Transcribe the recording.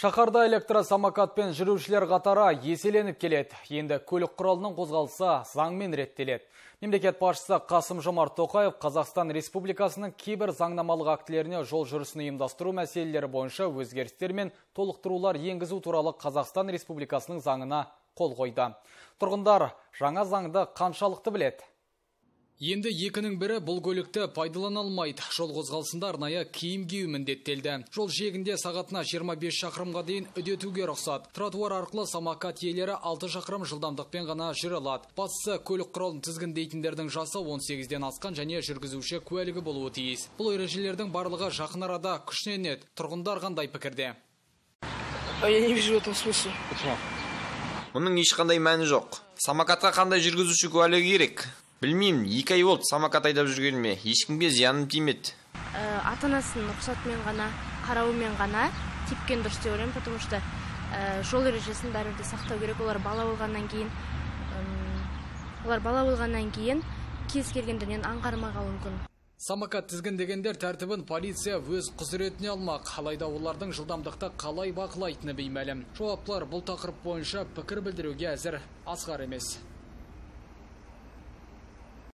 Шахарда электросамокатпен жүрушілер қатара еселеніп келеді. Енді көлік құралының қозғалысы заңмен реттеледі. Мемлекет басшысы Қасым-Жомарт Тоқаев Қазақстан Республикасының кейбір заңнамалық актілеріне жол жүрісін ұйымдастыру мәселелері бойынша өзгерістер мен толықтырулар енгізу туралы Қазақстан Республикасының заңына қол қойды. Тұрғындар жаңа заңды қаншалықты біледі? Енді екінің бірі бұл көлікті пайдалана алмайды. Жол қозғалысында арнайы киім кию міндеттелді. Жол жиегінде сағатына 25 шақырымға дейін үдетуге рұқсат. Тротуар арқылы самокат иелері 6 шақырым жылдамдықпен ғана жүре алады. Бастысы көлік құралын тізгіндейтіндердің жасы 18-ден асқан және жүргізуші куәлігі болуы тиіс. Бұл ережелердің барлығы жақын арада күшіне енеді. Тұрғындар қандай пікірде? Я не вижу в этом смысла. Мұның ешқандай мәні жоқ. Самокатқа қандай жүргізуші куәлігі керек? Білмеймін, 2 ай болды самокат айдап жүргеніме, ешкімге зияным тимеді. Ата-анасының рұқсатымен ғана, қарауымен ғана тепкен дұрыс деп ойлаймын, потому что жол ережесін бәрі де сақтау керек. Олар бала болғаннан кейін кез келген дүниені аңғармай қалуы мүмкін. Самокат тізгіндегендер тәртібін полиция өз құзыретіне алмақ, алайда олардың жылдамдықты қалай бақылайтыны беймәлім. Жауаптылар бұл тақырып бойынша пікір білдіруге әзір асқар емес.